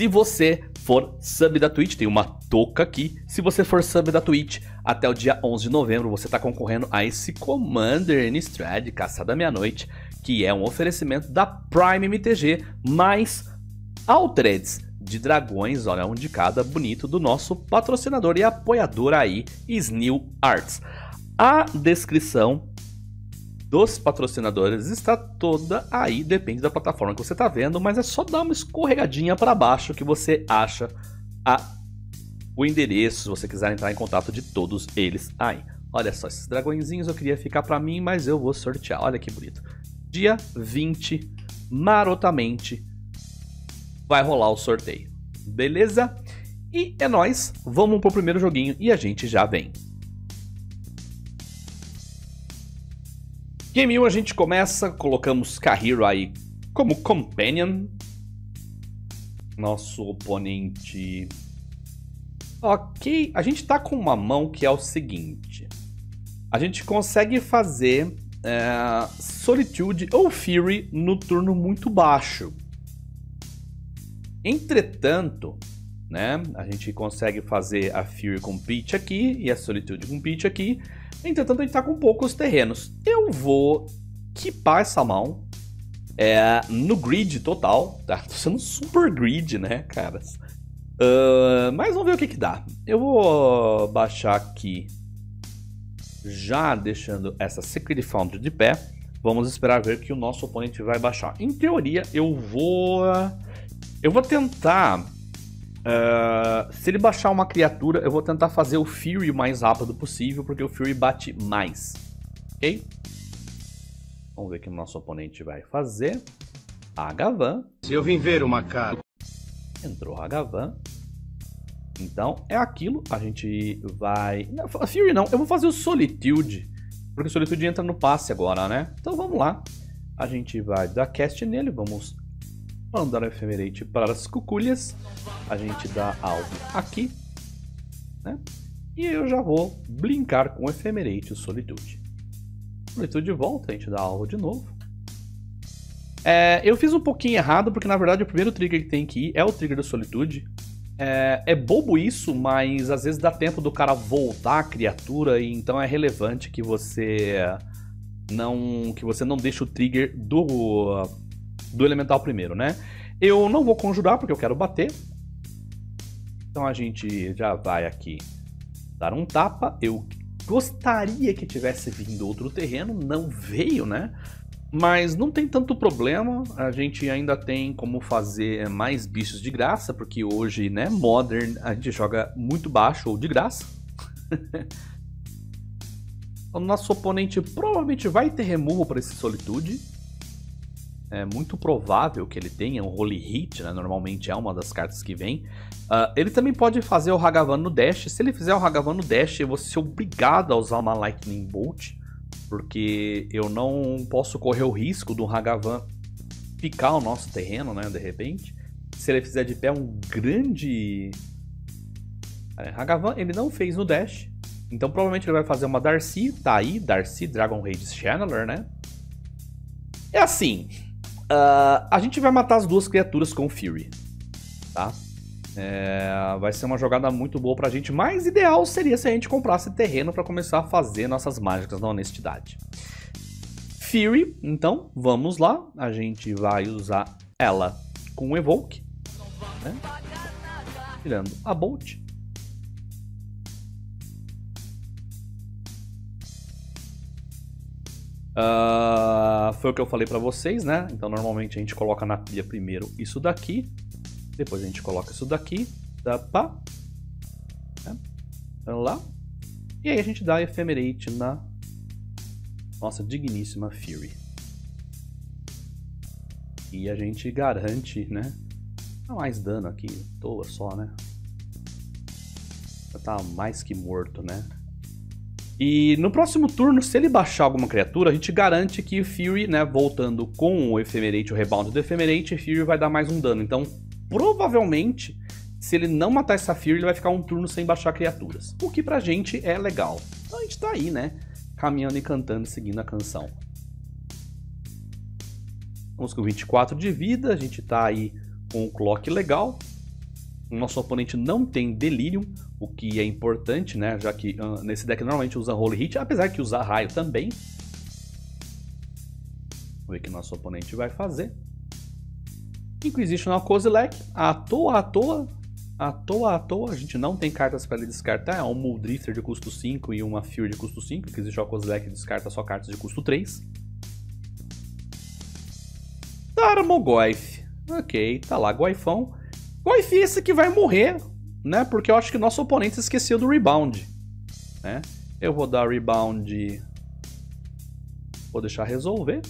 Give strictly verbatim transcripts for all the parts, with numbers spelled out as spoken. Se você for sub da Twitch, tem uma touca aqui. Se você for sub da Twitch, até o dia onze de novembro, você está concorrendo a esse Commander Innistrad, Caçada à Meia-Noite, que é um oferecimento da Prime M T G, mais Altreads de dragões, olha, um de cada, bonito, do nosso patrocinador e apoiador aí, Snew Arts. A descrição dos patrocinadores está toda aí, depende da plataforma que você está vendo, mas é só dar uma escorregadinha para baixo que você acha a, o endereço, se você quiser entrar em contato de todos eles aí. Olha só, esses dragõezinhos eu queria ficar para mim, mas eu vou sortear, olha que bonito. Dia vinte, marotamente, vai rolar o sorteio, beleza? E é nóis, vamos pro primeiro joguinho e a gente já vem. Game um a gente começa, colocamos Kahiro aí como Companion. Nosso oponente... Ok, a gente tá com uma mão que é o seguinte. A gente consegue fazer é, Solitude ou Fury no turno muito baixo. Entretanto, né, a gente consegue fazer a Fury com pitch aqui e a Solitude com pitch aqui. Entretanto, a gente tá com poucos terrenos. Eu vou equipar essa mão é, no grid total, tá? Tô sendo super grid, né, caras? Uh, mas vamos ver o que que dá. Eu vou baixar aqui, já deixando essa Secret Foundry de pé. Vamos esperar ver que o nosso oponente vai baixar. Em teoria, eu vou... Eu vou tentar, uh, se ele baixar uma criatura, eu vou tentar fazer o Fury o mais rápido possível, porque o Fury bate mais, ok? Vamos ver o que o nosso oponente vai fazer. A Gavan. Se eu vim ver uma cara... Entrou a Gavan. Então, é aquilo, a gente vai... Não, Fury não, eu vou fazer o Solitude, porque o Solitude entra no passe agora, né? Então vamos lá, a gente vai dar cast nele, vamos... mandar o Ephemerate para as cuculhas. A gente dá algo aqui, né? E eu já vou blinkar com o Ephemerate, o Solitude. Solitude volta, a gente dá algo de novo. É, eu fiz um pouquinho errado, porque na verdade o primeiro trigger que tem que ir é o trigger do Solitude. É, é bobo isso, mas às vezes dá tempo do cara voltar a criatura, e então é relevante que você não, que você não deixe o trigger do... do elemental primeiro, né? Eu não vou conjurar porque eu quero bater. Então a gente já vai aqui dar um tapa. Eu gostaria que tivesse vindo outro terreno, não veio, né? Mas não tem tanto problema. A gente ainda tem como fazer mais bichos de graça, porque hoje, né, Modern, a gente joga muito baixo ou de graça. O nosso oponente provavelmente vai ter removal para esse Solitude. É muito provável que ele tenha um Holy Hit, né? Normalmente é uma das cartas que vem. Uh, ele também pode fazer o Ragavan no Dash. Se ele fizer o Ragavan no Dash, eu vou ser obrigado a usar uma Lightning Bolt, porque eu não posso correr o risco do Ragavan picar o nosso terreno, né? De repente. Se ele fizer de pé um grande... Ragavan, ele não fez no Dash. Então provavelmente ele vai fazer uma Darcy. Tá aí, Darcy, Dragon Rage Channeler, né? É assim... Uh, a gente vai matar as duas criaturas com o Fury, tá? É, vai ser uma jogada muito boa pra gente, mas ideal seria se a gente comprasse terreno pra começar a fazer nossas mágicas na honestidade. Fury, então, vamos lá. A gente vai usar ela com o Evoke, né? Tirando a Bolt. Uh, foi o que eu falei pra vocês, né? Então normalmente a gente coloca na pilha primeiro isso daqui, depois a gente coloca isso daqui, dá pá, né? Vamos lá. E aí a gente dá Ephemerate na nossa digníssima Fury. E a gente garante, né? Dá mais dano aqui, à toa só, né? Já tá mais que morto, né? E no próximo turno, se ele baixar alguma criatura, a gente garante que o Fury, né, voltando com o Ephemerate, o rebound do Ephemerate, o Fury vai dar mais um dano. Então, provavelmente, se ele não matar essa Fury, ele vai ficar um turno sem baixar criaturas. O que pra gente é legal. Então a gente tá aí, né, caminhando e cantando, seguindo a canção. Vamos com vinte e quatro de vida, a gente tá aí com um clock legal. O nosso oponente não tem Delirium, o que é importante, né? Já que uh, nesse deck normalmente usa Holy Hit, apesar que usa Raio também. Vamos ver o que nosso oponente vai fazer. Inquisition of Kozilek, à toa, à toa, à toa, à toa, a gente não tem cartas para ele descartar, é um Muldrifter de custo cinco e uma Fury de custo cinco, Inquisition of Kozilek descarta só cartas de custo três. Tarmogoyf, ok, tá lá, Goyfão. Goyf esse que vai morrer, né, porque eu acho que o nosso oponente esqueceu do Rebound, né, eu vou dar Rebound, vou deixar resolver.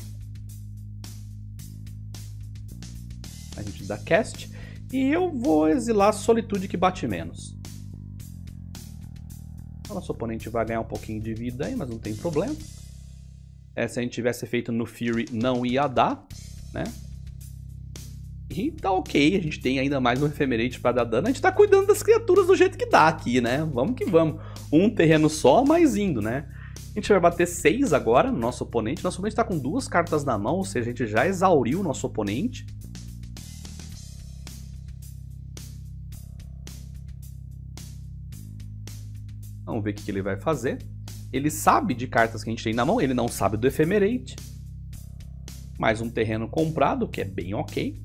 A gente dá cast. E eu vou exilar Solitude que bate menos. O nosso oponente vai ganhar um pouquinho de vida aí, mas não tem problema. É, se a gente tivesse feito no Fury, não ia dar, né? E tá ok, a gente tem ainda mais um Ephemerate pra dar dano. A gente tá cuidando das criaturas do jeito que dá aqui, né? Vamos que vamos. Um terreno só, mas indo, né? A gente vai bater seis agora no nosso oponente. Nosso oponente tá com duas cartas na mão, ou seja, a gente já exauriu o nosso oponente. Vamos ver o que ele vai fazer. Ele sabe de cartas que a gente tem na mão, ele não sabe do Ephemerate. Mais um terreno comprado, que é bem ok.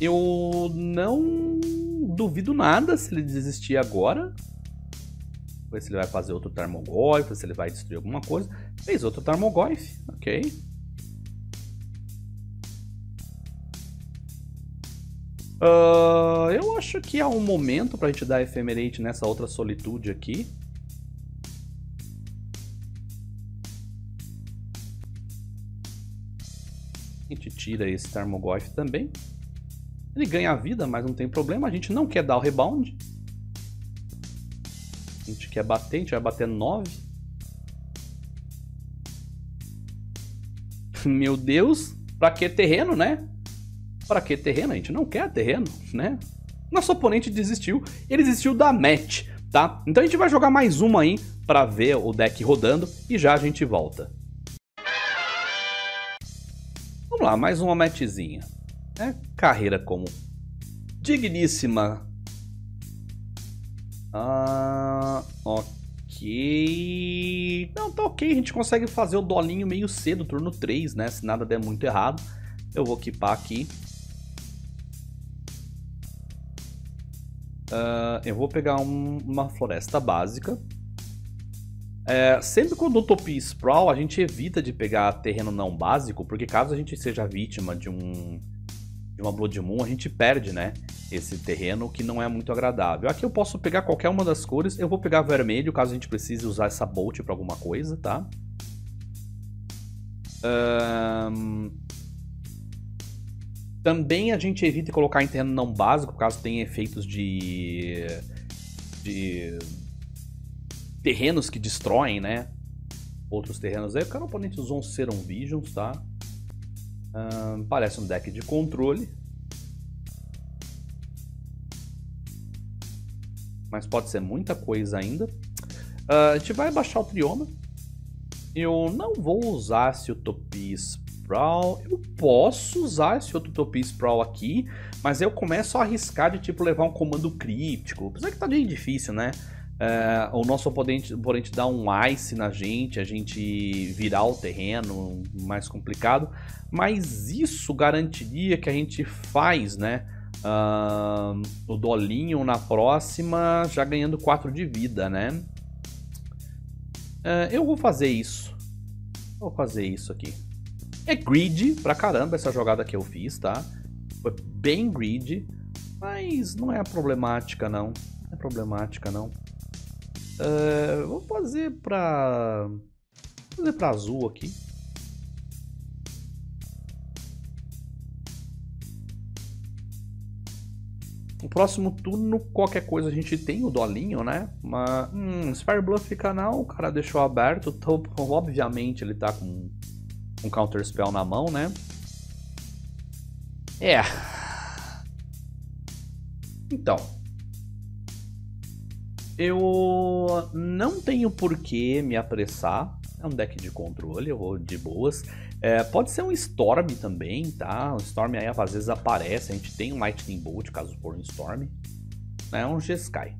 Eu não duvido nada se ele desistir agora. Vou ver se ele vai fazer outro Tarmogoyf, se ele vai destruir alguma coisa. Fez outro Tarmogoyf, ok. Uh, eu acho que há um momento pra gente dar Ephemerate nessa outra Solitude aqui. A gente tira esse Tarmogoyf também. Ele ganha a vida, mas não tem problema. A gente não quer dar o Rebound. A gente quer bater, a gente vai bater nove. Meu Deus, pra que terreno, né? Pra que terreno? A gente não quer terreno, né? Nosso oponente desistiu. Ele desistiu da match, tá? Então a gente vai jogar mais uma aí pra ver o deck rodando e já a gente volta. Vamos lá, mais uma matchzinha. É carreira como digníssima. Ah, ok. Não, tá ok. A gente consegue fazer o dolinho meio cedo, turno três, né? Se nada der muito errado. Eu vou equipar aqui. Uh, eu vou pegar um, uma floresta básica. É, sempre quando Utopia Sprawl, a gente evita de pegar terreno não básico, porque caso a gente seja vítima de, um, de uma Blood Moon, a gente perde, né, esse terreno, que não é muito agradável. Aqui eu posso pegar qualquer uma das cores. Eu vou pegar vermelho, caso a gente precise usar essa Bolt para alguma coisa, tá? Ahn... Um... Também a gente evita colocar em terreno não básico, caso tenha efeitos de, de terrenos que destroem, né? Outros terrenos aí. O cara oponente usou um Serum Visions, tá? Hum, parece um deck de controle. Mas pode ser muita coisa ainda. Uh, a gente vai baixar o Trioma. Eu não vou usar esse Utopia Sprawl. Eu posso usar esse outro Utopia Sprawl aqui, mas eu começo a arriscar de tipo levar um comando crítico. Apesar que tá bem difícil, né? É, o nosso oponente, oponente dá um ice na gente, a gente virar o terreno, mais complicado. Mas isso garantiria que a gente faz, né? Uh, o dolinho na próxima, já ganhando quatro de vida, né? Uh, eu vou fazer isso. Vou fazer isso aqui. É greedy pra caramba essa jogada que eu fiz, tá? Foi bem greedy, mas não é problemática não. Não é problemática não. Uh, vou fazer pra... Vou fazer pra azul aqui. No próximo turno, qualquer coisa a gente tem o dolinho, né? Mas, hum, Spire Bluff fica não, o cara deixou aberto. Então, obviamente ele tá com... um Counter-Spell na mão, né? É. Então. Eu não tenho por que me apressar. É um deck de controle, eu vou de boas. É, pode ser um Storm também, tá? O Storm aí às vezes aparece, a gente tem um Lightning Bolt, caso for um Storm. É um G-Sky.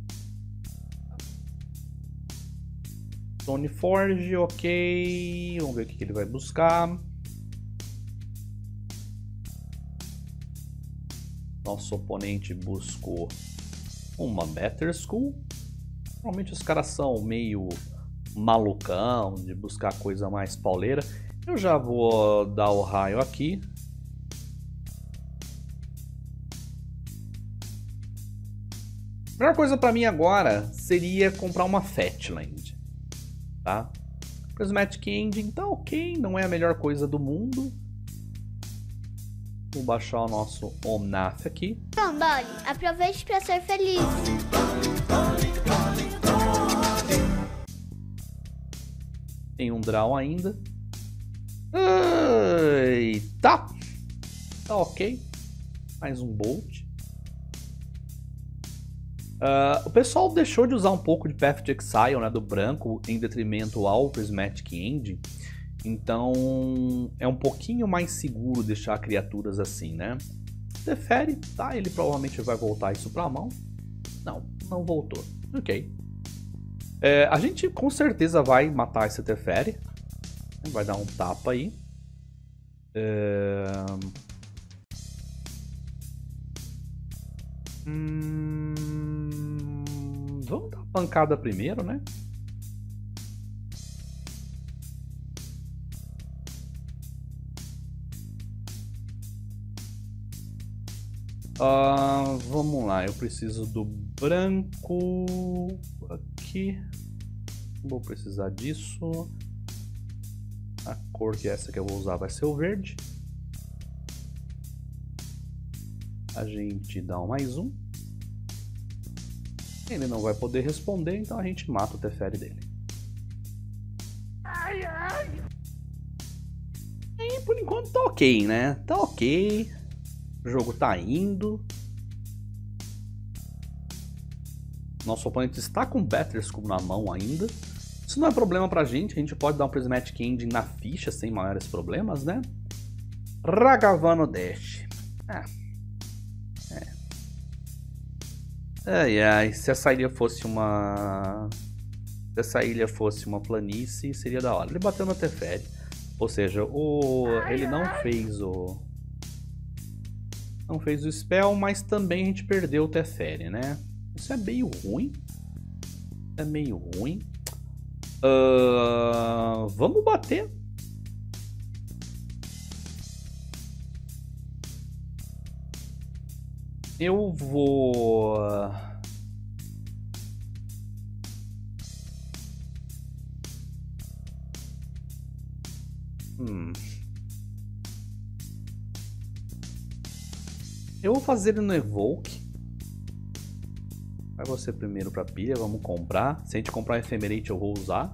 Stone Forge, ok. Vamos ver o que ele vai buscar. Nosso oponente buscou uma Batterskull. Normalmente os caras são meio malucão de buscar coisa mais pauleira. Eu já vou dar o raio aqui. A melhor coisa para mim agora seria comprar uma Fatland, tá? Prismatic Ending tá ok, não é a melhor coisa do mundo. Vou baixar o nosso Omnath aqui. Então, Dolly, aproveite para ser feliz. Tem um draw ainda. Eita! Tá ok. Mais um Bolt. Uh, o pessoal deixou de usar um pouco de Path to Exile, né, do branco, em detrimento ao Prismatic Ending. Então é um pouquinho mais seguro deixar criaturas assim, né? Teferi, tá? Ele provavelmente vai voltar isso pra mão. Não, não voltou. Ok. É, a gente com certeza vai matar esse Teferi. Vai dar um tapa aí. É... Hum... Vamos dar pancada primeiro, né? Uh, vamos lá, eu preciso do branco aqui. Vou precisar disso. A cor que é essa que eu vou usar vai ser o verde. A gente dá um mais um. Ele não vai poder responder, então a gente mata o Teferi dele. Ai, ai. E por enquanto tá ok, né? Tá ok. O jogo tá indo. Nosso oponente está com Batterskull na mão ainda. Isso não é problema pra gente. A gente pode dar um Prismatic Ending na ficha sem maiores problemas, né? Ragavan no Dash. Ah. É. Ai, ai. Se essa ilha fosse uma... Se essa ilha fosse uma planície, seria da hora. Ele bateu no Teferi. Ou seja, o... ele não fez o... Não fez o spell, mas também a gente perdeu o Teferi, né? Isso é meio ruim. É meio ruim. Uh, vamos bater. Eu vou... Hum... Eu vou fazer ele no Evoke. Vai você primeiro pra pilha, vamos comprar. Se a gente comprar o Ephemerate eu vou usar.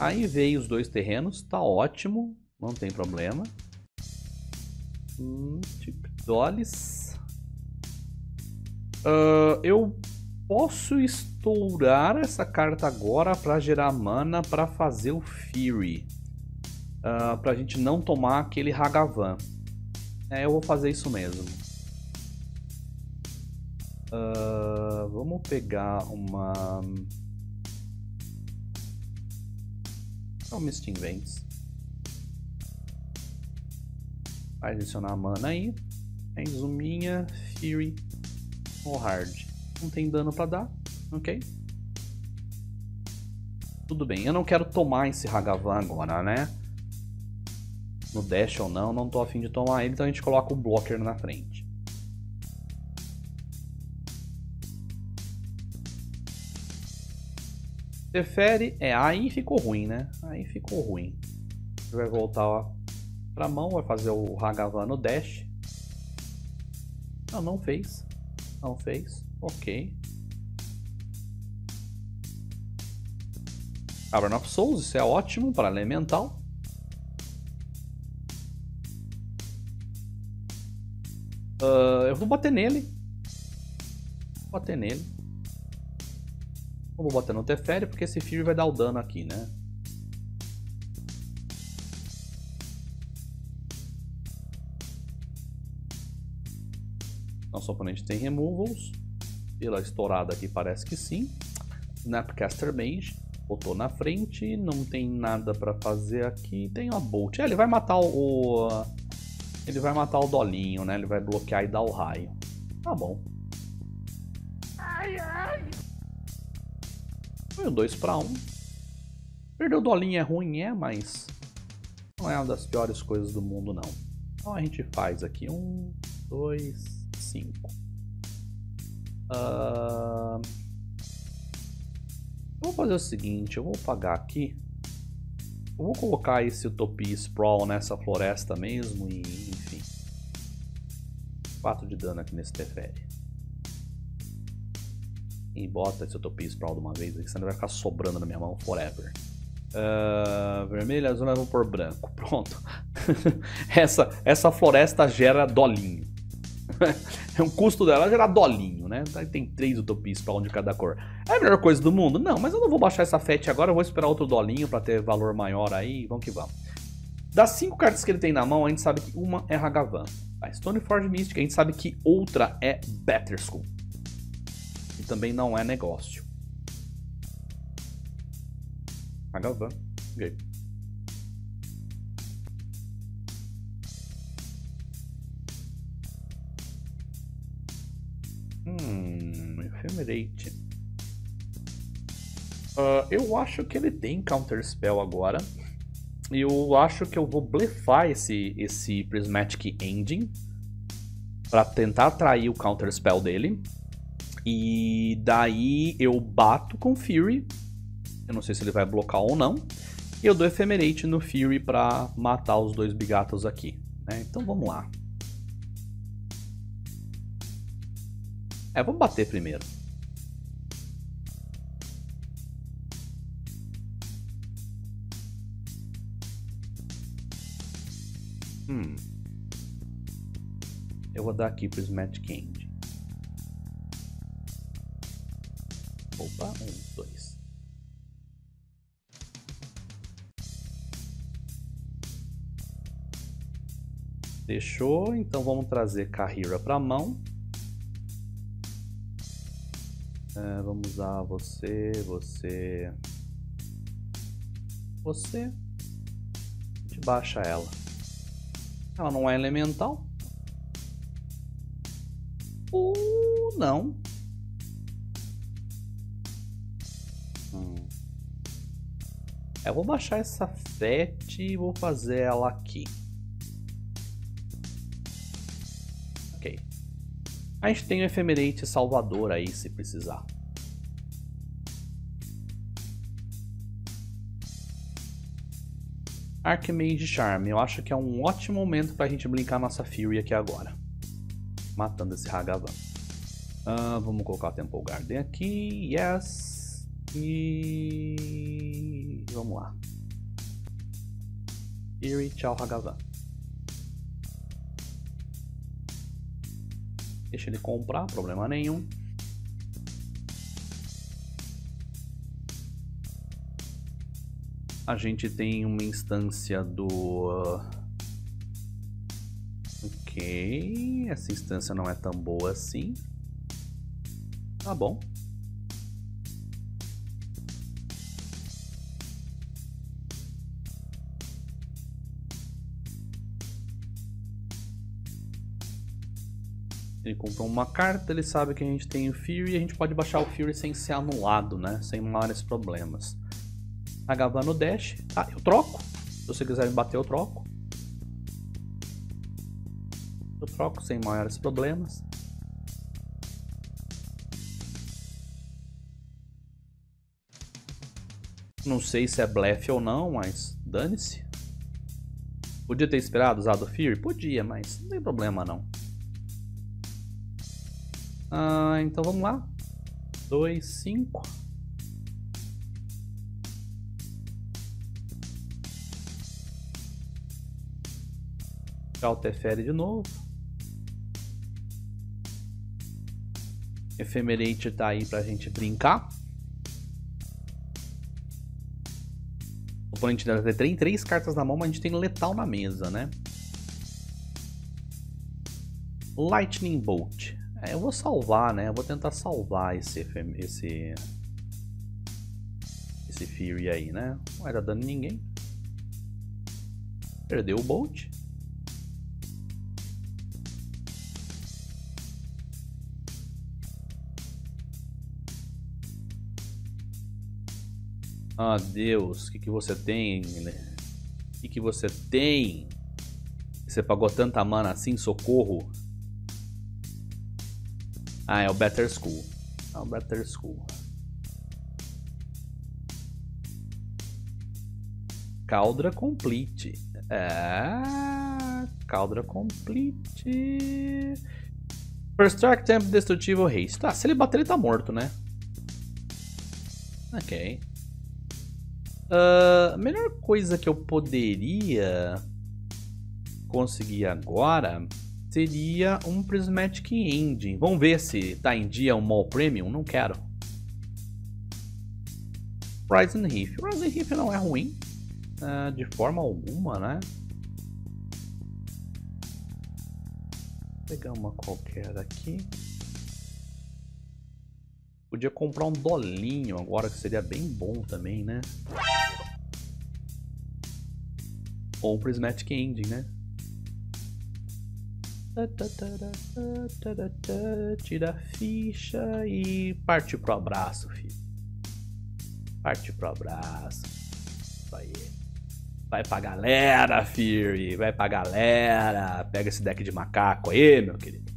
Aí veio os dois terrenos, tá ótimo, não tem problema. Hum, tipo dólares. Uh, eu posso estourar essa carta agora pra gerar mana pra fazer o Fury. Uh, pra gente não tomar aquele Ragavan. É, eu vou fazer isso mesmo. Uh, vamos pegar uma... uma Steam Vents. Vai adicionar a mana aí. Exuminha, Fury ou Hard. Não tem dano pra dar, ok? Tudo bem, eu não quero tomar esse Ragavan agora, né? No dash ou não, não tô afim de tomar ele, então a gente coloca o blocker na frente. Teferi, é, aí ficou ruim, né? Aí ficou ruim. Ele vai voltar ó, pra mão, vai fazer o Ragavan no dash. Não, não fez. Não fez. Ok. Cavern of Souls, isso é ótimo para elemental. Uh, eu vou bater nele. Vou bater nele. Não vou bater no Teferi, porque esse Fury vai dar o dano aqui, né? Nosso oponente tem removals. Pela estourada aqui parece que sim. Snapcaster Mage botou na frente, não tem nada para fazer aqui. Tem uma Bolt. É, ele vai matar o, o ele vai matar o Dolinho, né? Ele vai bloquear e dar o raio. Tá bom. Ai, ai. Foi um dois para um. Perder o Dolinho é ruim, é, mas não é uma das piores coisas do mundo, não. Então a gente faz aqui um, dois, cinco. Uh... Vou fazer o seguinte, eu vou pagar aqui. Eu vou colocar esse Utopia Sprawl nessa floresta mesmo e enfim. quatro de dano aqui nesse Teferi. E bota esse Utopia Sprawl de uma vez, senão ele vai ficar sobrando na minha mão forever. Uh, vermelho, azul, eu vou pôr branco. Pronto. essa, essa floresta gera dolinho. É um custo dela gerar dolinho, né? Tem três utopias pra um de cada cor. É a melhor coisa do mundo? Não, mas eu não vou baixar essa fetch agora. Eu vou esperar outro dolinho pra ter valor maior aí. Vamos que vamos. Das cinco cartas que ele tem na mão, a gente sabe que uma é Ragavan. A Stoneforge Mystic, a gente sabe que outra é Batterskull. E também não é negócio. Ragavan. Ok. Hum, Ephemerate. Uh, eu acho que ele tem Counter-Spell agora. E eu acho que eu vou blefar esse, esse Prismatic Engine pra tentar atrair o Counter-Spell dele. E daí eu bato com Fury. Eu não sei se ele vai blocar ou não. E eu dou Ephemerate no Fury pra matar os dois bigatos aqui, né? Então vamos lá. É, vamos bater primeiro. Hum. Eu vou dar aqui Prismatic Engine. Opa, um, dois. Deixou, então vamos trazer Kahiro pra mão. É, vamos usar você, você, você, a gente baixa ela. Ela não é elemental? Ou não? Hum. É, eu vou baixar essa fetch e vou fazer ela aqui. A gente tem o Ephemerate Salvador aí, se precisar. Archmage Charm. Eu acho que é um ótimo momento pra gente blinkar nossa Fury aqui agora. Matando esse Ragavan. Uh, vamos colocar o Temple Garden aqui. Yes. E... vamos lá. Fury, tchau Ragavan. Deixa ele comprar, problema nenhum. A gente tem uma instância do... ok, essa instância não é tão boa assim. Tá bom. Ele comprou uma carta, ele sabe que a gente tem o Fury e a gente pode baixar o Fury sem ser anulado, né? Sem maiores problemas. Gavan no Dash. Ah, eu troco. Se você quiser me bater, eu troco. Eu troco sem maiores problemas. Não sei se é blefe ou não, mas dane-se. Podia ter esperado usado o Fury? Podia, mas não tem problema não. Ah, então vamos lá. dois, cinco. Tchau, Teferi de novo. Ephemerate tá aí pra gente brincar. O oponente deve ter três cartas na mão, mas a gente tem letal na mesa, né? Lightning Bolt. É, eu vou salvar, né? Eu vou tentar salvar esse... Esse, esse Fury aí, né? Não vai dar dano em ninguém. Perdeu o Bolt. Ah, Deus, o que que você tem? O que que você tem? Você pagou tanta mana assim, socorro? Ah, é o Batterskull. É o Batterskull. Kaldra Compleat. É... Kaldra Compleat. First Strike, Tempo Destrutivo, Haste. Tá, se ele bater ele tá morto, né? Ok. Uh, a melhor coisa que eu poderia conseguir agora seria um Prismatic Engine. Vamos ver se tá em dia um Mall Premium. Não quero. Horizon Reef. Horizon Reef não é ruim uh, de forma alguma, né? Vou pegar uma qualquer aqui. Podia comprar um dolinho agora, que seria bem bom também, né? Ou um Prismatic Ending, né? Tira a ficha e parte pro abraço, filho. Parte pro abraço. Isso aí. Vai pra galera, Fury. Vai pra galera. Pega esse deck de macaco aí, meu querido.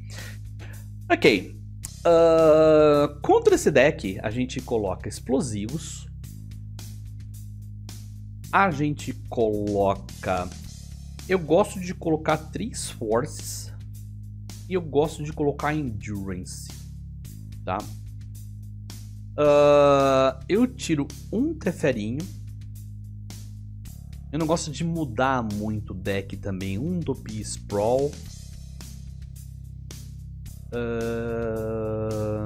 Ok. Uh, contra esse deck a gente coloca explosivos, a gente coloca, eu gosto de colocar três forces e eu gosto de colocar endurance, tá? Uh, eu tiro um teferinho, eu não gosto de mudar muito o deck também, um Utopia Sprawl. Uh,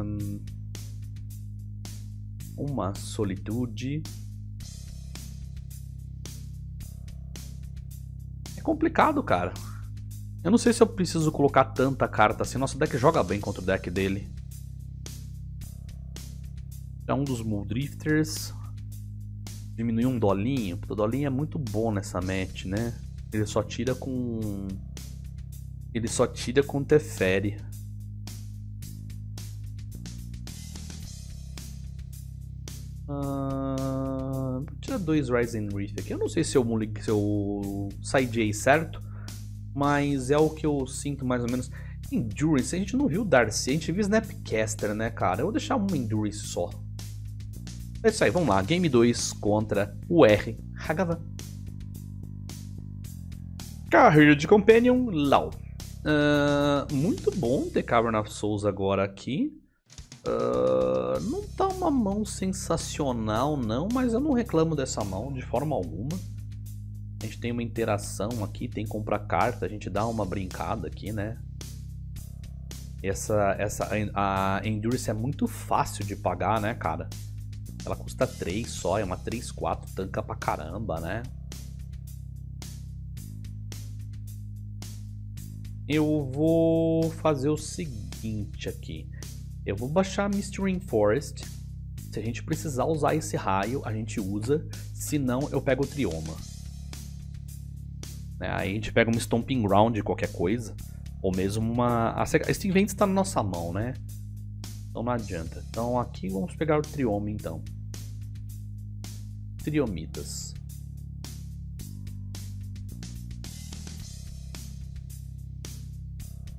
uma Solitude. É complicado, cara. Eu não sei se eu preciso colocar tanta carta assim. Nosso deck joga bem contra o deck dele. É um dos Muldrifters. Diminuir um dolinho. O dolinho é muito bom nessa match, né? Ele só tira com... Ele só tira com Teferi. Uh, vou tirar dois Rising Reef aqui. Eu não sei se eu, se eu sideei certo, mas é o que eu sinto mais ou menos. Endurance, a gente não viu Darcy, a gente viu Snapcaster, né, cara? Eu vou deixar um Endurance só. É isso aí, vamos lá. Game dois contra o R. Ragavan. Kahiro de Companion, Lau. Uh, muito bom ter Cavern of Souls agora aqui. Uh, não tá uma mão sensacional não, mas eu não reclamo dessa mão de forma alguma. A gente tem uma interação aqui, tem que comprar carta, a gente dá uma brincada aqui, né? Essa, essa, a Endurance é muito fácil de pagar, né, cara? Ela custa três só, é uma três quatro, tanca pra caramba, né? Eu vou fazer o seguinte aqui. Eu vou baixar Mystery Forest. Se a gente precisar usar esse raio, a gente usa. Se não, eu pego o Trioma. Né? Aí a gente pega um Stomping Ground de qualquer coisa. Ou mesmo uma... A Steam Vents está na nossa mão, né? Então não adianta. Então aqui vamos pegar o Trioma, então. Triomitas.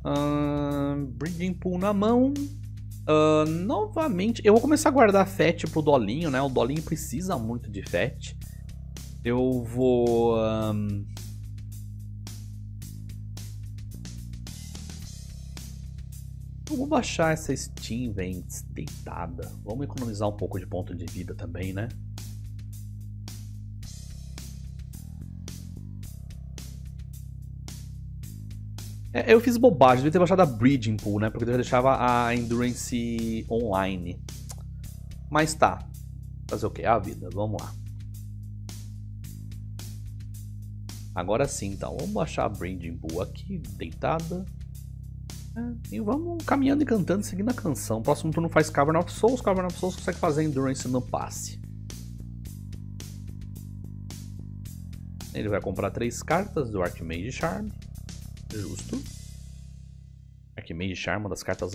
Hum, Breeding Pool na mão. Uh, novamente, eu vou começar a guardar F E T pro dolinho, né? O dolinho precisa muito de F E T. Eu vou... Um... Eu vou baixar essa Steam Vents deitada. Vamos economizar um pouco de ponto de vida também, né? Eu fiz bobagem, devia ter baixado a Breeding Pool, né? Porque eu deixava a Endurance online. Mas tá. Fazer o quê? A vida, vamos lá. Agora sim, então. Vamos baixar a Breeding Pool aqui, deitada. É, e vamos caminhando e cantando, seguindo a canção. O próximo turno faz Cavern of Souls. Cavern of Souls consegue fazer Endurance no passe. Ele vai comprar três cartas do Archmage Charm. Justo. Archmage Charm, uma das cartas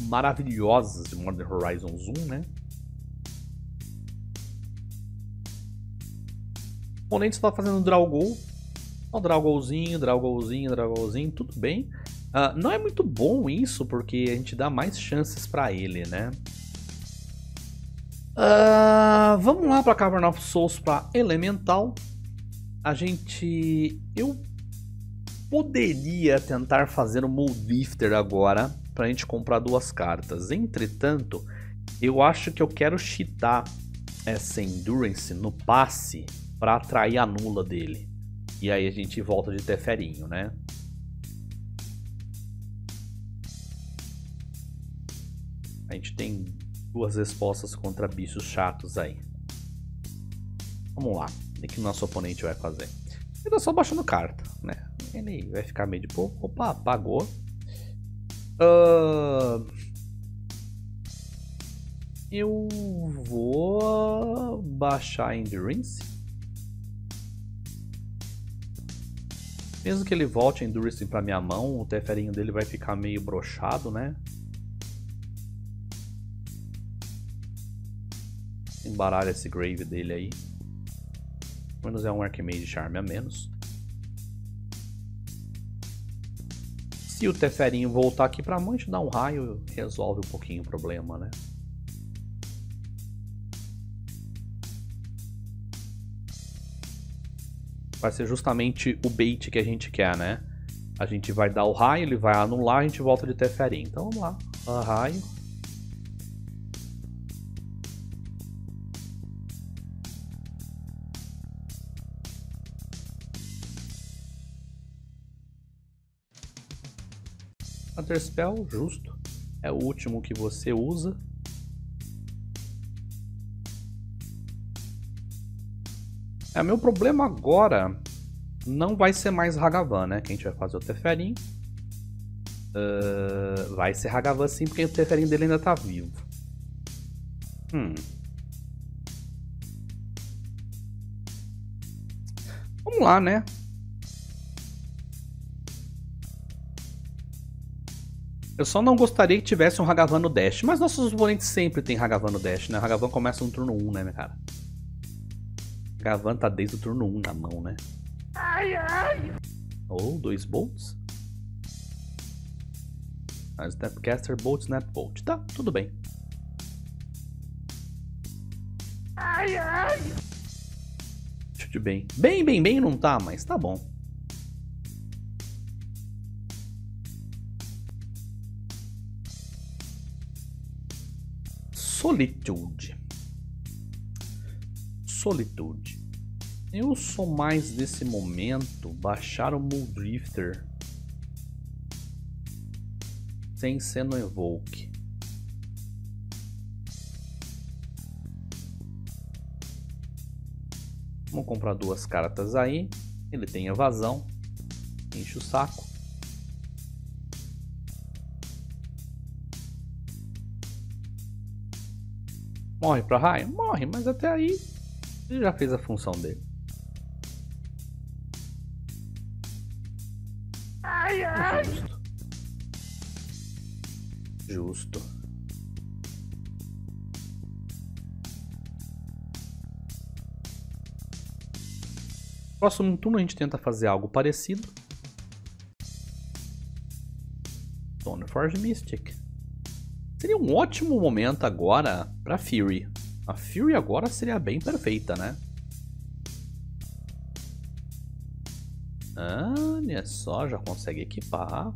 maravilhosas de Modern Horizons um, né? O oponente está fazendo draw goal. Então, draw golzinho, draw golzinho, draw golzinho, tudo bem. Uh, não é muito bom isso, porque a gente dá mais chances pra ele, né? Uh, vamos lá pra Cavern of Souls, pra Elemental. A gente... Eu poderia tentar fazer o Moldrifter agora, pra gente comprar duas cartas. Entretanto, eu acho que eu quero cheatar essa Endurance no passe pra atrair a nula dele. E aí a gente volta de Teferinho, né? A gente tem duas respostas contra bichos chatos aí. Vamos lá. O que o nosso oponente vai fazer? Ele tá só baixando carta, né? Ele vai ficar meio de pouco. Opa, apagou. Uh... Eu vou baixar Endurance. Mesmo que ele volte a Endurance pra minha mão, o Teferinho dele vai ficar meio brochado, né? Embaralha esse Grave dele aí. Menos é um Archmage Charm a menos. Se o Teferinho voltar aqui pra mão, a gente dá um raio e resolve um pouquinho o problema, né? Vai ser justamente o bait que a gente quer, né? A gente vai dar o raio, ele vai anular, a gente volta de Teferi. Então vamos lá. Uh, raio. Counter-Spell, justo. É o último que você usa. É, meu problema agora não vai ser mais Ragavan, né? Que a gente vai fazer o Teferi. Uh, vai ser Ragavan sim, porque o Teferi dele ainda tá vivo. Hum. Vamos lá, né? Eu só não gostaria que tivesse um Ragavan no Dash, mas nossos oponentes sempre tem Ragavan no Dash, né? Ragavan começa no turno um, né, minha cara? Gavan tá desde o turno um na mão, né? Ai, ai. Ou dois bolts. Ah, Snapcaster, Bolt, Snap, Bolt. Tá, tudo bem. Ai, ai. Chute bem. Bem, bem, bem não tá, mas tá bom. Solitude. Solitude. Eu sou mais desse momento baixar o Moldrifter sem ser no Evoke. Vamos comprar duas cartas aí. Ele tem evasão. Enche o saco. Morre pra raio? Morre, mas até aí... Ele já fez a função dele. Ai, ai. Justo. Justo. Próximo turno a gente tenta fazer algo parecido. Stoneforge Mystic. Seria um ótimo momento agora para Fury. A Fury agora seria bem perfeita, né? Olha só, já consegue equipar.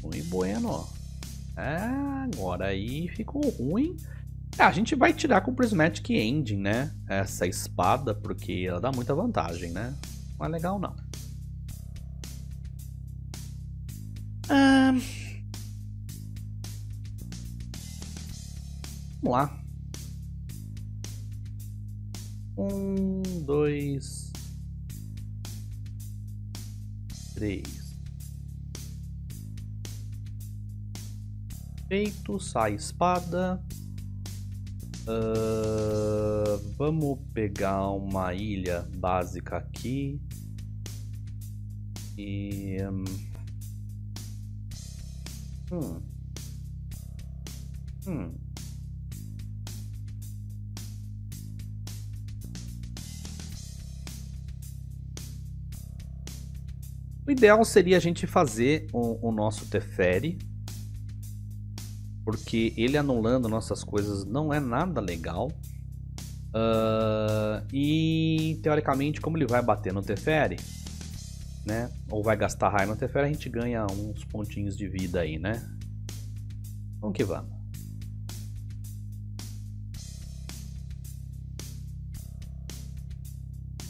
Muito bueno. Ah, agora aí ficou ruim. Ah, a gente vai tirar com o Prismatic Ending, né? Essa espada, porque ela dá muita vantagem, né? Não é legal, não. Ah... Vamos lá. Um, dois, três, Perfeito, sai espada. Uh, vamos pegar uma ilha básica aqui. E... Hum. Hum. O ideal seria a gente fazer o, o nosso Teferi, porque ele anulando nossas coisas não é nada legal. Uh, e teoricamente, como ele vai bater no Teferi, né, ou vai gastar raio no Teferi, a gente ganha uns pontinhos de vida aí, né? Vamos que vamos.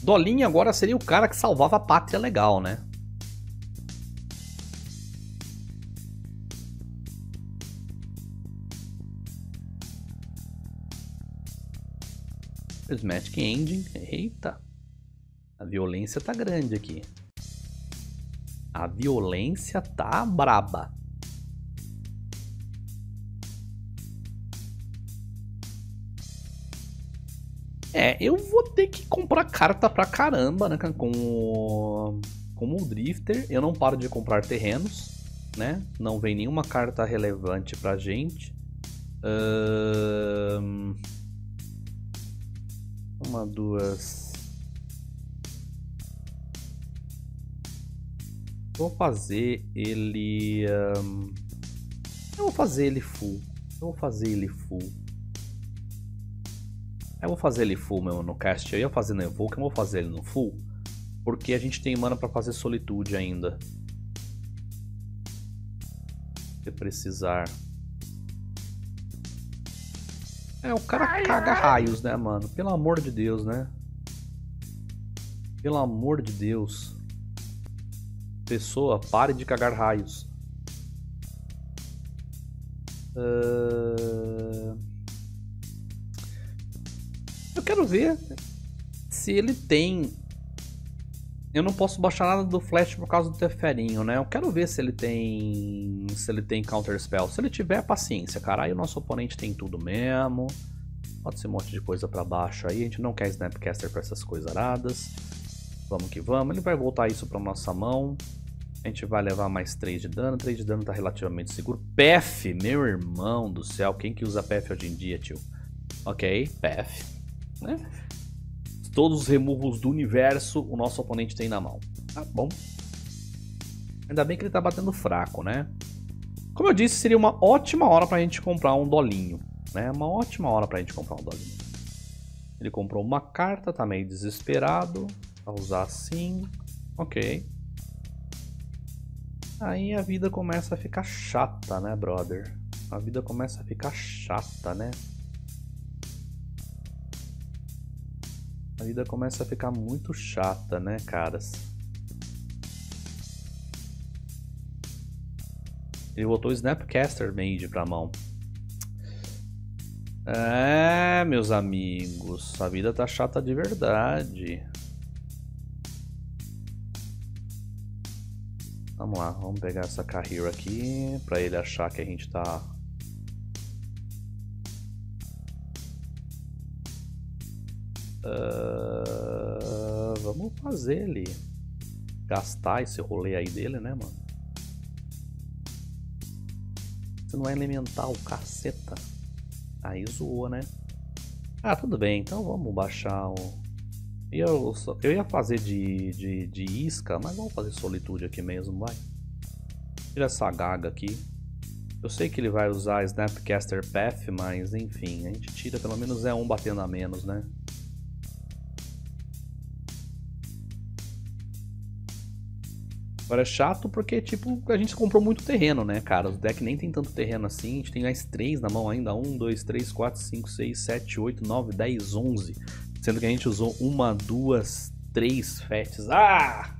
Dolinho agora seria o cara que salvava a pátria legal, né? Prismatic Ending, eita, a violência tá grande aqui, a violência tá braba. É, eu vou ter que comprar carta pra caramba, né, como, como o Drifter, eu não paro de comprar terrenos, né, não vem nenhuma carta relevante pra gente. Ahn... Um... Uma, duas. Vou fazer ele. Um... Eu vou fazer ele full. Eu vou fazer ele full. Eu vou fazer ele full mesmo no cast. Eu ia fazer no Evoke, eu vou fazer ele no full. Porque a gente tem mana pra fazer Solitude ainda. Se precisar. É, o cara caga raios, né, mano? Pelo amor de Deus, né? Pelo amor de Deus. Pessoa, pare de cagar raios. Uh... Eu quero ver se ele tem... Eu não posso baixar nada do Flash por causa do Teferinho, né? Eu quero ver se ele tem... Se ele tem Counter-Spell. Se ele tiver, paciência, cara. Aí o nosso oponente tem tudo mesmo. Pode ser um monte de coisa pra baixo aí. A gente não quer Snapcaster pra essas coisas aradas. Vamos que vamos. Ele vai voltar isso pra nossa mão. A gente vai levar mais três de dano. três de dano tá relativamente seguro. P E F! Meu irmão do céu. Quem que usa P E F hoje em dia, tio? Ok, P E F. Né? Todos os removals do universo o nosso oponente tem na mão. Tá bom. Ainda bem que ele tá batendo fraco, né? Como eu disse, seria uma ótima hora pra gente comprar um dolinho, né? Uma ótima hora pra gente comprar um dolinho. Ele comprou uma carta, tá meio desesperado. Vai usar assim. Ok. Aí a vida começa a ficar chata, né, brother? A vida começa a ficar chata, né? A vida começa a ficar muito chata, né, caras? Ele botou o Snapcaster Mage pra mão. É, meus amigos, a vida tá chata de verdade. Vamos lá, vamos pegar essa Kahiro aqui, pra ele achar que a gente tá... Uh, vamos fazer ele gastar esse rolê aí dele, né, mano? Isso não é elemental, caceta. Aí zoou, né? Ah, tudo bem, então vamos baixar o... Eu, eu ia fazer de, de, de isca, mas vamos fazer Solitude aqui mesmo, vai. Tira essa gaga aqui. Eu sei que ele vai usar Snapcaster Path, mas enfim, a gente tira, pelo menos é um batendo a menos, né? Agora é chato porque, tipo, a gente comprou muito terreno, né, cara? Os decks nem tem tanto terreno assim. A gente tem mais três na mão ainda. um, dois, três, quatro, cinco, seis, sete, oito, nove, dez, onze. Sendo que a gente usou uma, duas, três fetes. Ah!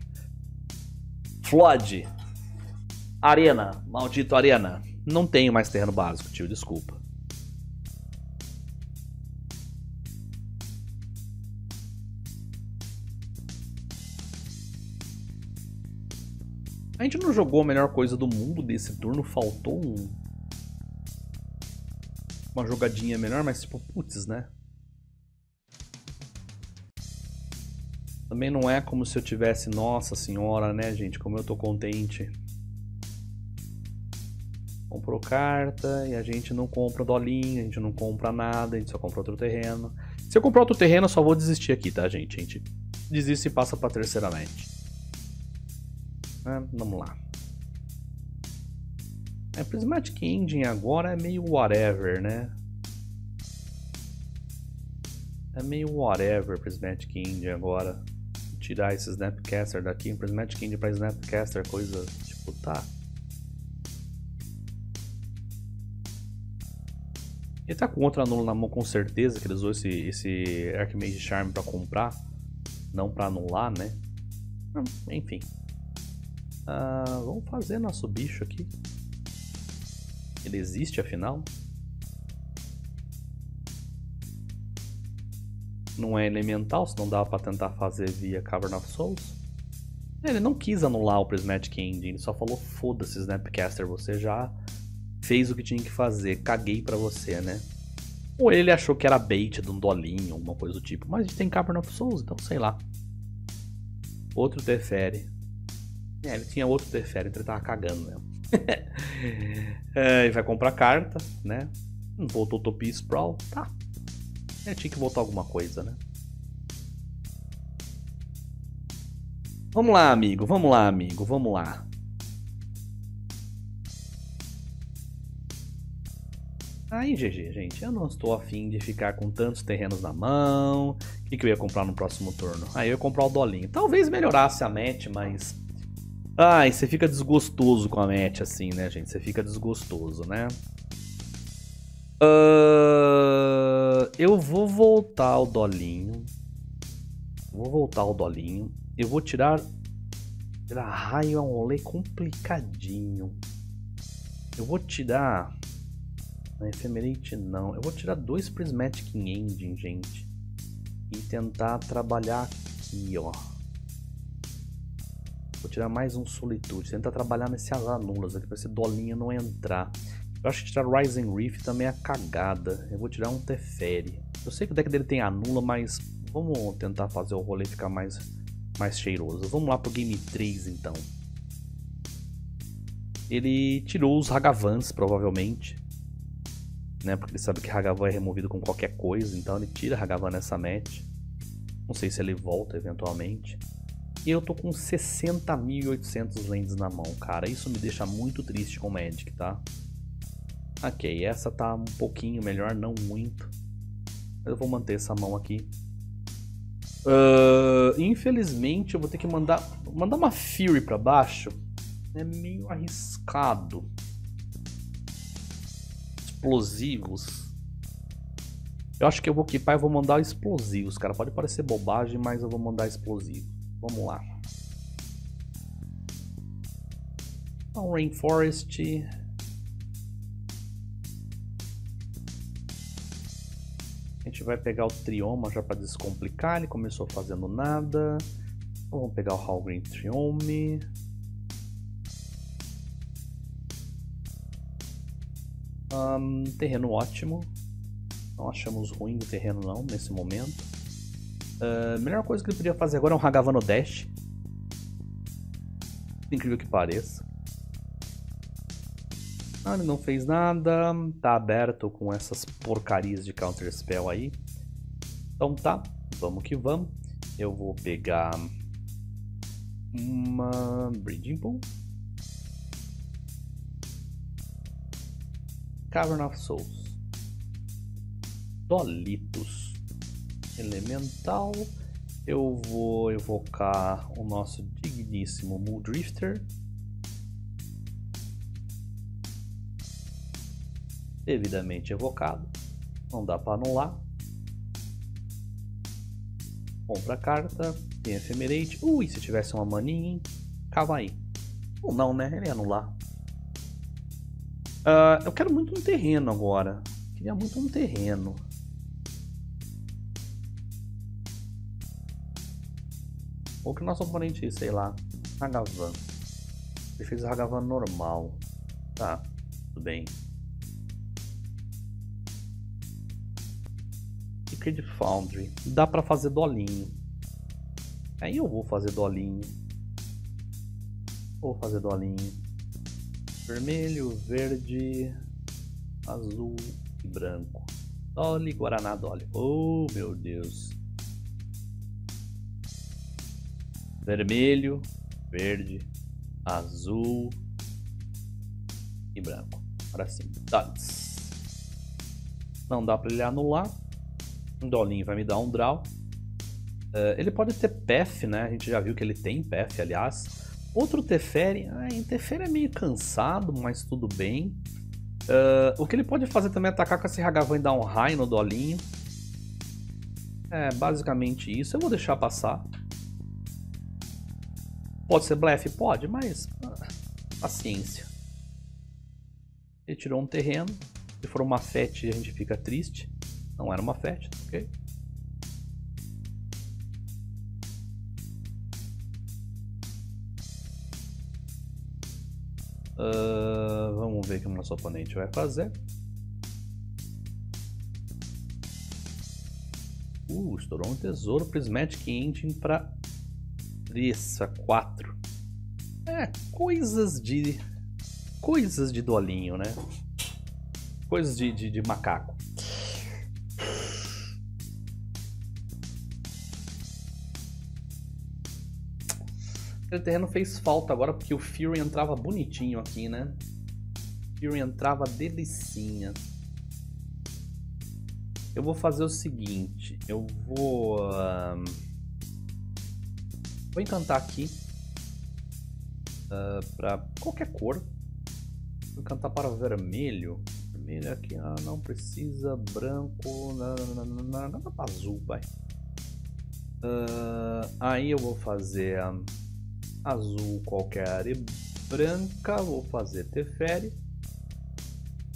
Flood. Arena. Maldito Arena. Não tenho mais terreno básico, tio. Desculpa. A gente não jogou a melhor coisa do mundo desse turno, faltou um. uma jogadinha melhor, mas tipo, putz, né? Também não é como se eu tivesse, nossa senhora, né, gente? Como eu tô contente. Comprou carta e a gente não compra dolinho, a gente não compra nada, a gente só compra outro terreno. Se eu comprar outro terreno, eu só vou desistir aqui, tá, gente? A gente desiste e passa pra terceira match. Ah, vamos lá. É, Prismatic Engine agora é meio whatever, né? É meio whatever Prismatic Engine agora. Vou tirar esse Snapcaster daqui, Prismatic Engine pra Snapcaster, coisa tipo, tá. Ele tá com outro anulo na mão, com certeza, que ele usou esse, esse Archmage Charm pra comprar, não pra anular, né? Hum, enfim. Uh, vamos fazer nosso bicho aqui. Ele existe, afinal? Não é elemental, se não dava pra tentar fazer via Cavern of Souls. Ele não quis anular o Prismatic Ending, ele só falou, foda-se Snapcaster, você já fez o que tinha que fazer, caguei pra você, né? Ou ele achou que era bait de um dolinho, alguma coisa do tipo, mas a gente tem Cavern of Souls, então sei lá. Outro Teferi. É, ele tinha outro Teferi, então ele tava cagando mesmo. É, ele vai comprar carta, né? Voltou Utopia Sprawl, tá. Ele tinha que voltar alguma coisa, né? Vamos lá, amigo, vamos lá, amigo, vamos lá. Aí, G G, gente, eu não estou afim de ficar com tantos terrenos na mão. O que, que eu ia comprar no próximo turno? Aí eu ia comprar o dolinho. Talvez melhorasse a match, mas... ai, você fica desgostoso com a match assim, né, gente? Você fica desgostoso, né? Uh... Eu vou voltar ao dolinho. Vou voltar ao dolinho. Eu vou tirar... tirar raio, é um rolê complicadinho. Eu vou tirar... na Ephemerate não. Eu vou tirar dois Prismatic Engine, gente. E tentar trabalhar aqui, ó. Vou tirar mais um Solitude, tentar trabalhar nesse anulas aqui pra esse dolinho não entrar. Eu acho que tirar Rising Reef também é cagada. Eu vou tirar um Teferi. Eu sei que o deck dele tem anula, mas vamos tentar fazer o rolê ficar mais, mais cheiroso. Vamos lá pro game três então. Ele tirou os Ragavans, provavelmente, né? Porque ele sabe que Ragavan é removido com qualquer coisa, então ele tira Ragavan nessa match. Não sei se ele volta eventualmente. E eu tô com sessenta mil e oitocentos lands na mão, cara. Isso me deixa muito triste com o Magic, tá? Ok, essa tá um pouquinho melhor, não muito. Eu vou manter essa mão aqui. Uh, infelizmente, eu vou ter que mandar, mandar uma Fury pra baixo. É meio arriscado. Explosivos. Eu acho que eu vou equipar e vou mandar explosivos, cara. Pode parecer bobagem, mas eu vou mandar explosivos. Vamos lá. Então, Rainforest. A gente vai pegar o Trioma já para descomplicar. Ele começou fazendo nada. Então, vamos pegar o Hall Green Triome. Um, terreno ótimo. Não achamos ruim o terreno não, nesse momento. A uh, melhor coisa que ele podia fazer agora é um Ragavan no Dash. Incrível que pareça. Ah, ele não fez nada. Tá aberto com essas porcarias de Counter-Spell aí. Então tá, vamos que vamos. Eu vou pegar uma Breeding Pool. Cavern of Souls. Dolitos. Elemental, eu vou evocar o nosso digníssimo Muldrifter. Devidamente evocado, não dá para anular. Compra a carta, tem Ephemerate. Ui, se tivesse uma maninha, hein? Cava aí. Ou não, né? Ele ia anular. Uh, eu quero muito um terreno agora. Queria muito um terreno. Ou que o nosso oponente, sei lá, Ragavan. Ele fez Ragavan normal. Tá, tudo bem. Secret Foundry. Dá pra fazer dolinho. Aí eu vou fazer dolinho. Vou fazer dolinho. Vermelho, verde, azul e branco. Dole, Guaraná, dole. Oh, meu Deus. Vermelho, verde, azul e branco. Para cima. Dots. Não dá pra ele anular. Um dolinho vai me dar um draw. Uh, ele pode ter P E F, né? A gente já viu que ele tem P E F, aliás. Outro Teferi. Ah, Teferi é meio cansado, mas tudo bem. Uh, o que ele pode fazer também é atacar com esse Ragavan e dar um raio no dolinho. É basicamente isso. Eu vou deixar passar. Pode ser blefe? Pode, mas ah, paciência. Ele tirou um terreno. Se for uma fete, a gente fica triste. Não era uma fete, ok? Uh, vamos ver o que o nosso oponente vai fazer. Uh, estourou um tesouro. Prismatic Engine para três a quatro. É, coisas de... Coisas de dolinho, né? Coisas de, de, de macaco. Aquele terreno fez falta agora porque o Fury entrava bonitinho aqui, né? Fury entrava delicinha. Eu vou fazer o seguinte. Eu vou... Uh, vou encantar aqui. Uh, pra qualquer cor. Vou encantar para o vermelho. Vermelho aqui. Ah, não precisa. Branco. Nada para azul, vai. Uh, aí eu vou fazer... Um, azul qualquer e branca, vou fazer Teferi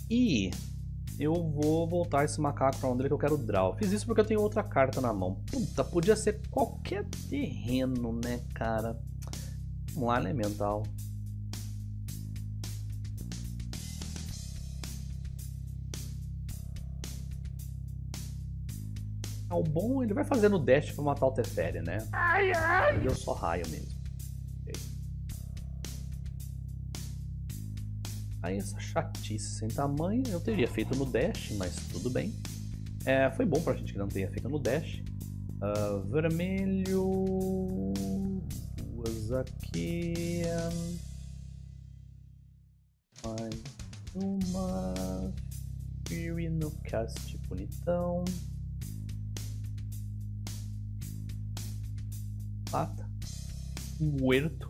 e eu vou voltar esse macaco para onde que eu quero draw. Fiz isso porque eu tenho outra carta na mão. Puta, podia ser qualquer terreno, né, cara? Vamos lá, elemental. Ah, o bom, ele vai fazer no dash para matar o Teferi, né? Ai, ai. Ele deu só raio mesmo. Aí essa chatice sem tamanho, eu teria feito no dash, mas tudo bem. É, foi bom pra gente que não tenha feito no dash. Uh, vermelho... Duas aqui... Mais uma... Fury no cast, bonitão. Pata. Huerto.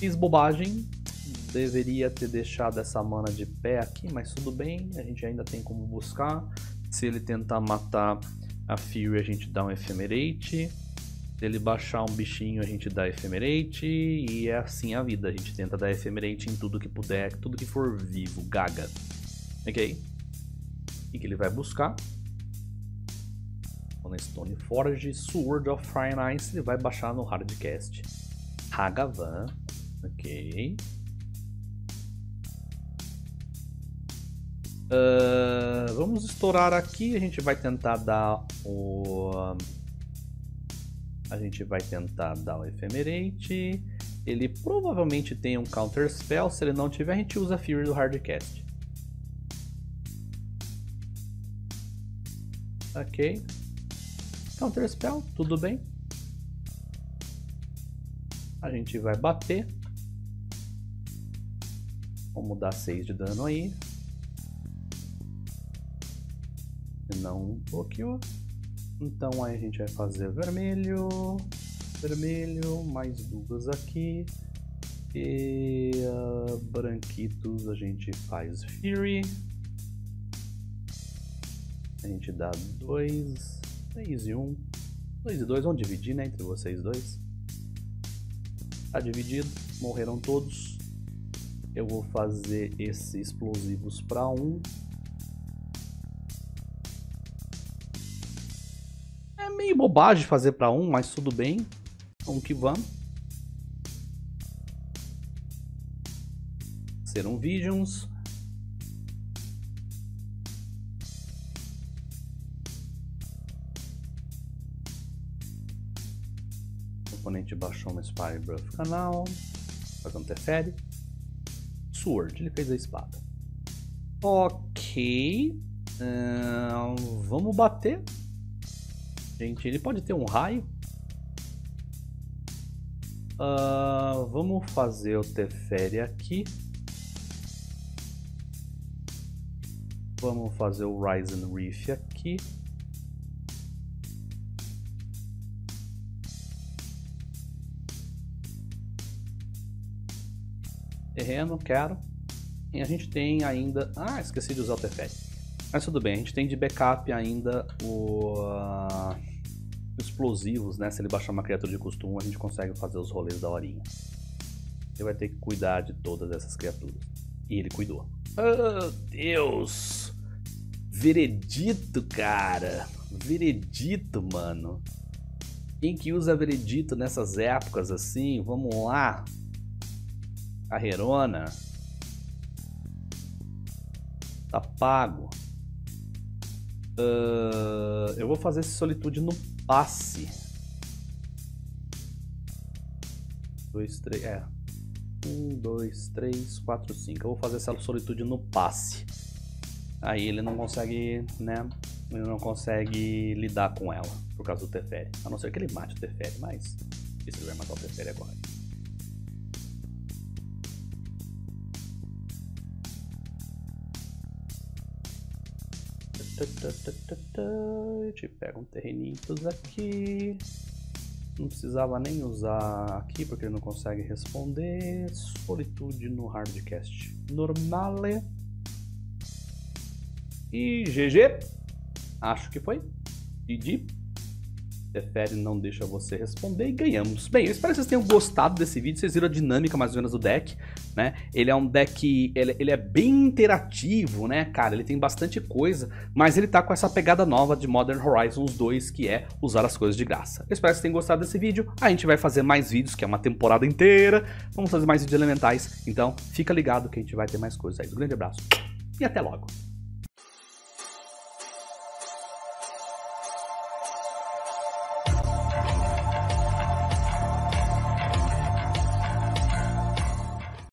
Fiz bobagem, deveria ter deixado essa mana de pé aqui, mas tudo bem, a gente ainda tem como buscar. Se ele tentar matar a Fury, a gente dá um Ephemerate. Se ele baixar um bichinho, a gente dá Ephemerate. E é assim a vida, a gente tenta dar Ephemerate em tudo que puder, tudo que for vivo, gaga. Ok? O que ele vai buscar? Stone Forge, Sword of Fire and Ice, ele vai baixar no Hardcast. Ragavan. Ok. Uh, vamos estourar aqui. A gente vai tentar dar o... A gente vai tentar dar o Ephemerate. Ele provavelmente tem um Counter-Spell. Se ele não tiver, a gente usa a Fury do Hardcast. Ok. Counter-Spell, tudo bem. A gente vai bater. Vamos dar seis de dano aí. Não um pouquinho. Então aí a gente vai fazer vermelho. Vermelho, mais duas aqui. E uh, branquitos a gente faz Fury. A gente dá dois, três e um. dois e dois, vamos dividir, né, entre vocês dois. Tá dividido, morreram todos. Eu vou fazer esses explosivos para um. É meio bobagem fazer para um, mas tudo bem. Vamos que vamos. Serão Visions. oponente baixou uma Spire Breath Canal, fazendo Teferi. Sword, ele fez a espada. Ok. Uh, vamos bater. Gente, ele pode ter um raio. Uh, vamos fazer o Teferi aqui. Vamos fazer o Rising Reef aqui. Terreno, quero. E a gente tem ainda... Ah, esqueci de usar o Teferi. Mas tudo bem, a gente tem de backup ainda o... Uh... explosivos, né? Se ele baixar uma criatura de custo um, a gente consegue fazer os rolês da horinha. Ele vai ter que cuidar de todas essas criaturas. E ele cuidou. Oh, Deus! Veredito, cara! Veredito, mano! Quem que usa Veredito nessas épocas assim? Vamos lá! Carreirona! Tá pago! Uh, eu vou fazer esse Solitude no passe. dois, três, é. um, dois, três, quatro, cinco. Eu vou fazer essa Solitude no passe. Aí ele não consegue, né? Ele não consegue lidar com ela por causa do Teferi. A não ser que ele mate o Teferi, mas ele vai matar o Teferi agora. A gente pega um terrenitos aqui. Não precisava nem usar aqui porque ele não consegue responder. Solitude no hardcast normal. E G G. Acho que foi. G G. Teferi não deixa você responder e ganhamos. Bem, eu espero que vocês tenham gostado desse vídeo. Vocês viram a dinâmica mais ou menos do deck. Né? Ele é um deck, ele, ele é bem interativo, né, cara? Ele tem bastante coisa, mas ele tá com essa pegada nova de Modern Horizons dois, que é usar as coisas de graça. Eu espero que vocês tenham gostado desse vídeo. A gente vai fazer mais vídeos, que é uma temporada inteira. Vamos fazer mais vídeos elementais. Então, fica ligado que a gente vai ter mais coisas aí. Um grande abraço e até logo.